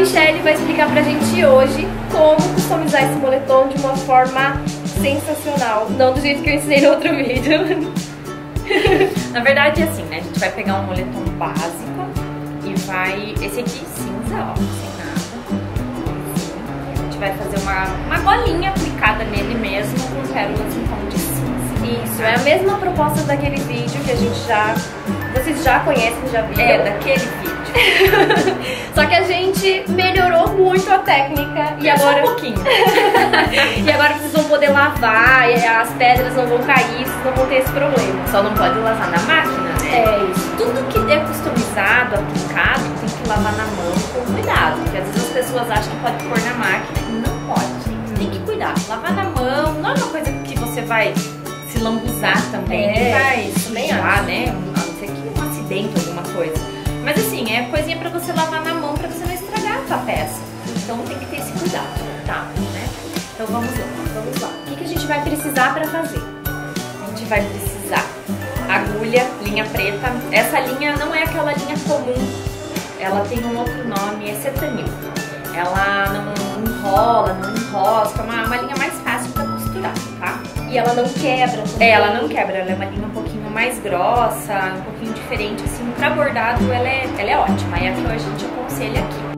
Michele vai explicar pra gente hoje como customizar esse moletom de uma forma sensacional. Não do jeito que eu ensinei no outro vídeo. Na verdade é assim, né? A gente vai pegar um moletom básico e vai... Esse aqui cinza, ó, sem nada. A gente vai fazer uma golinha aplicada nele mesmo com pérolas em tom de cinza. Isso, é a mesma proposta daquele vídeo que a gente já... Vocês já conhecem, já viram? É, daquele vídeo. Só que a gente melhorou muito a técnica. E agora... um pouquinho. E agora vocês vão poder lavar, e as pedras não vão cair, vocês não vão ter esse problema. Só não pode lavar na máquina, né? É isso. Tudo que é customizado, aplicado, tem que lavar na mão com cuidado. Porque às vezes as pessoas acham que pode pôr na máquina e não pode, gente. Tem que cuidar. Lavar na mão não é uma coisa que você vai se lambuzar também. É, vai sujar, né? Dentro alguma coisa, mas assim, é coisinha pra você lavar na mão pra você não estragar a sua peça, então tem que ter esse cuidado, tá, né? Então vamos lá, o que a gente vai precisar pra fazer? A gente vai precisar agulha, linha preta, essa linha não é aquela linha comum, ela tem um outro nome, é cetanil, ela não enrola, não enrosca, é uma linha mais fácil pra costurar, tá? E ela não quebra também. É, ela não quebra, ela é uma linha um pouquinho mais grossa, um pouquinho diferente, assim, pra bordado ela é ótima, é a que hoje a gente aconselha aqui.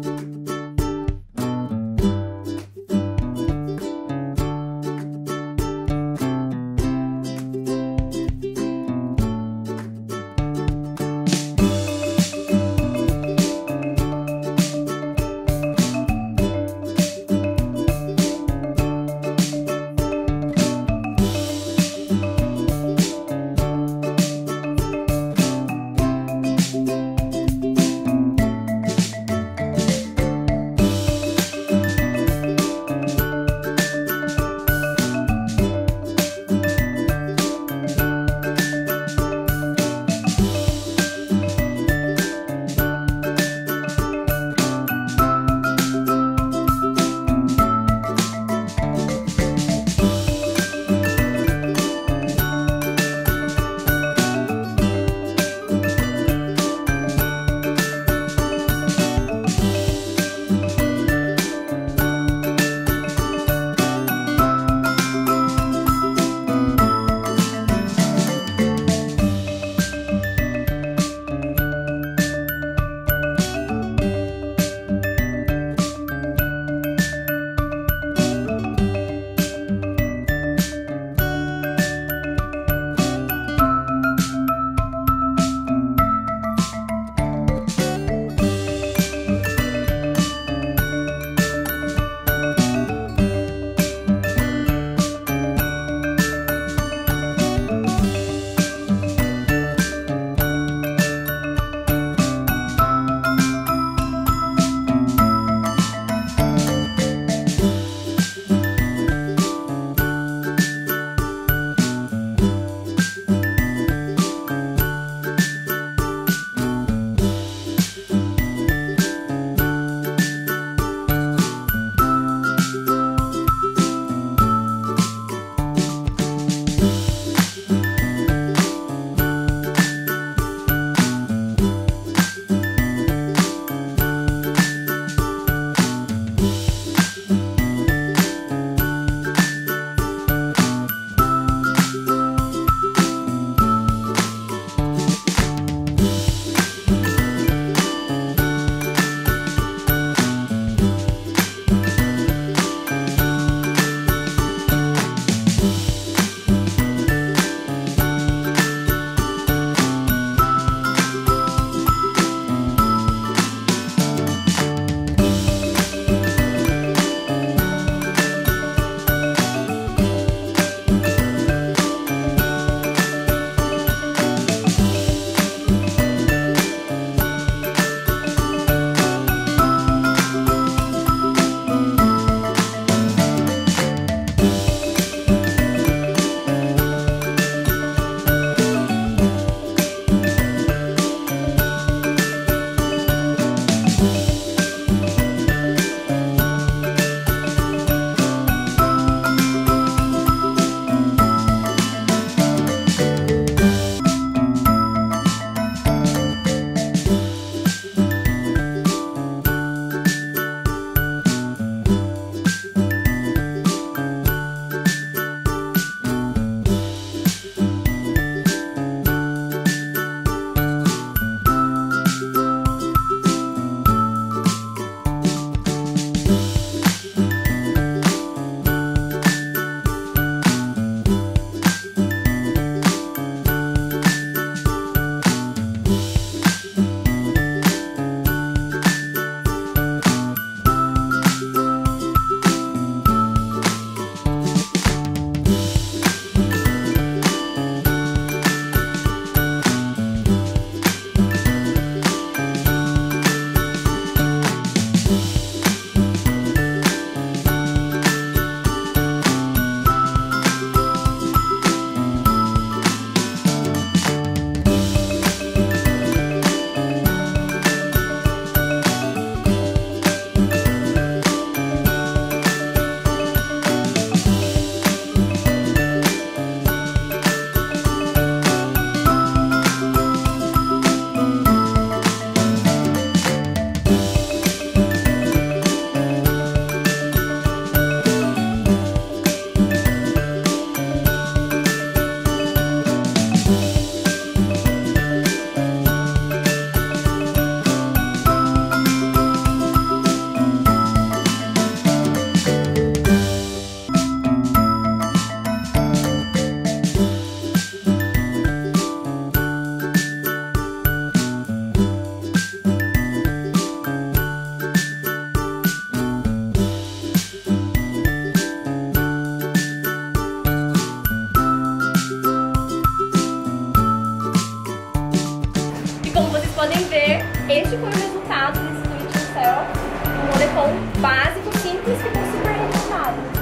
fazer com um básico simples, fica super recheado.